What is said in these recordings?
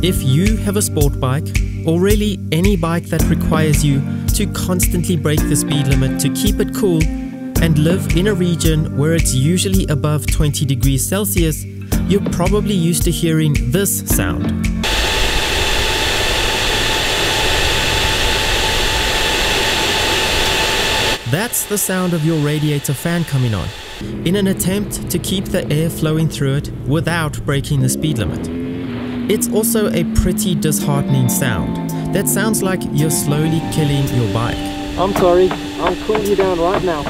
If you have a sport bike, or really any bike that requires you to constantly break the speed limit to keep it cool, and live in a region where it's usually above 20 degrees Celsius, you're probably used to hearing this sound. That's the sound of your radiator fan coming on, in an attempt to keep the air flowing through it without breaking the speed limit. It's also a pretty disheartening sound that sounds like you're slowly killing your bike. I'm sorry, I'll cool you down right now.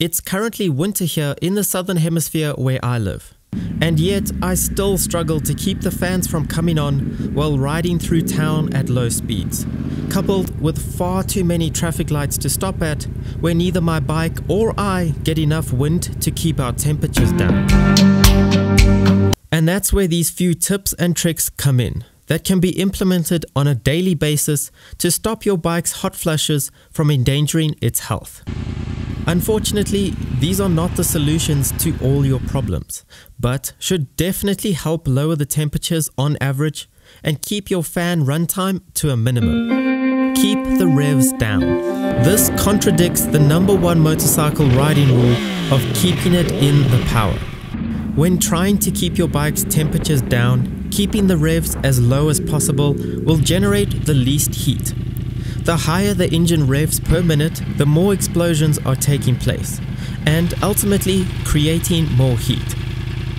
It's currently winter here in the Southern Hemisphere where I live. And yet, I still struggle to keep the fans from coming on while riding through town at low speeds, coupled with far too many traffic lights to stop at, where neither my bike or I get enough wind to keep our temperatures down. And that's where these few tips and tricks come in, that can be implemented on a daily basis to stop your bike's hot flushes from endangering its health. Unfortunately, these are not the solutions to all your problems, but should definitely help lower the temperatures on average and keep your fan runtime to a minimum. Keep the revs down. This contradicts the #1 motorcycle riding rule of keeping it in the power. When trying to keep your bike's temperatures down, keeping the revs as low as possible will generate the least heat. The higher the engine revs per minute, the more explosions are taking place, and ultimately creating more heat.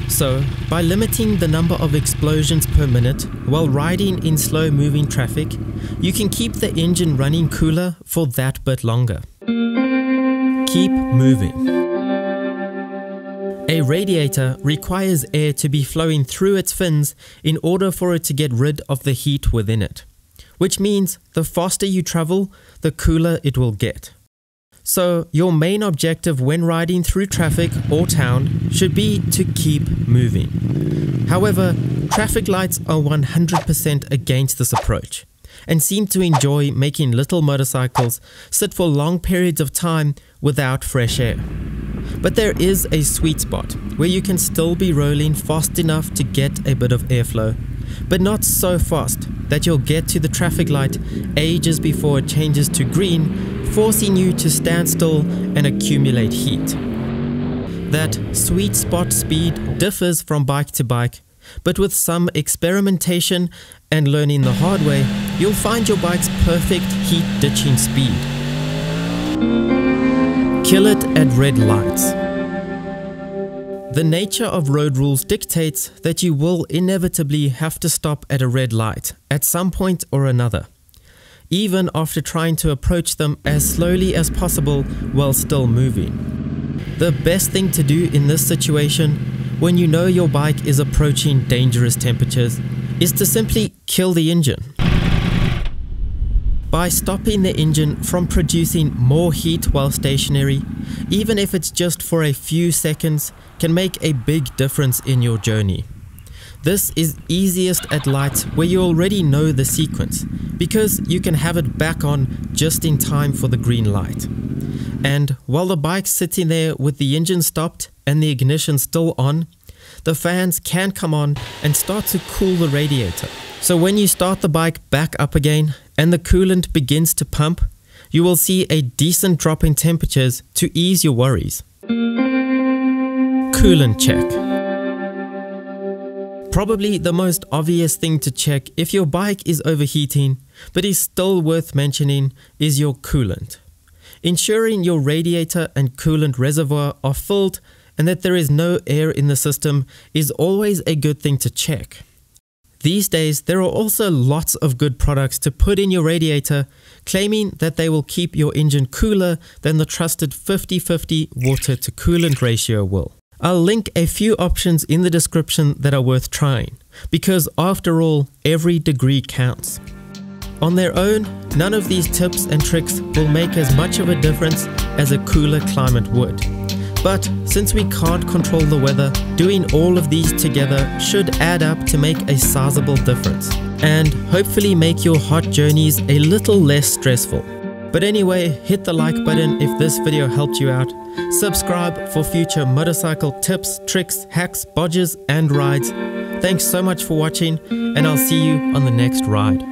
So, by limiting the number of explosions per minute while riding in slow-moving traffic, you can keep the engine running cooler for that bit longer. Keep moving. A radiator requires air to be flowing through its fins in order for it to get rid of the heat within it, which means the faster you travel, the cooler it will get. So your main objective when riding through traffic or town should be to keep moving. However, traffic lights are 100% against this approach and seem to enjoy making little motorcycles sit for long periods of time without fresh air. But there is a sweet spot where you can still be rolling fast enough to get a bit of airflow, but not so fast that you'll get to the traffic light ages before it changes to green, forcing you to stand still and accumulate heat. That sweet spot speed differs from bike to bike, but with some experimentation and learning the hard way, you'll find your bike's perfect heat ditching speed. Kill it at red lights. The nature of road rules dictates that you will inevitably have to stop at a red light at some point or another, even after trying to approach them as slowly as possible while still moving. The best thing to do in this situation, when you know your bike is approaching dangerous temperatures, is to simply kill the engine. By stopping the engine from producing more heat while stationary, even if it's just for a few seconds, can make a big difference in your journey. This is easiest at lights where you already know the sequence, because you can have it back on just in time for the green light. And while the bike's sitting there with the engine stopped and the ignition still on, the fans can come on and start to cool the radiator. So when you start the bike back up again and the coolant begins to pump, you will see a decent drop in temperatures to ease your worries. Coolant check. Probably the most obvious thing to check if your bike is overheating, but is still worth mentioning, is your coolant. Ensuring your radiator and coolant reservoir are filled and that there is no air in the system is always a good thing to check. These days, there are also lots of good products to put in your radiator, claiming that they will keep your engine cooler than the trusted 50-50 water to coolant ratio will. I'll link a few options in the description that are worth trying, because after all, every degree counts. On their own, none of these tips and tricks will make as much of a difference as a cooler climate would. But since we can't control the weather, doing all of these together should add up to make a sizable difference and hopefully make your hot journeys a little less stressful. But anyway, hit the like button if this video helped you out. Subscribe for future motorcycle tips, tricks, hacks, bodges and rides. Thanks so much for watching, and I'll see you on the next ride.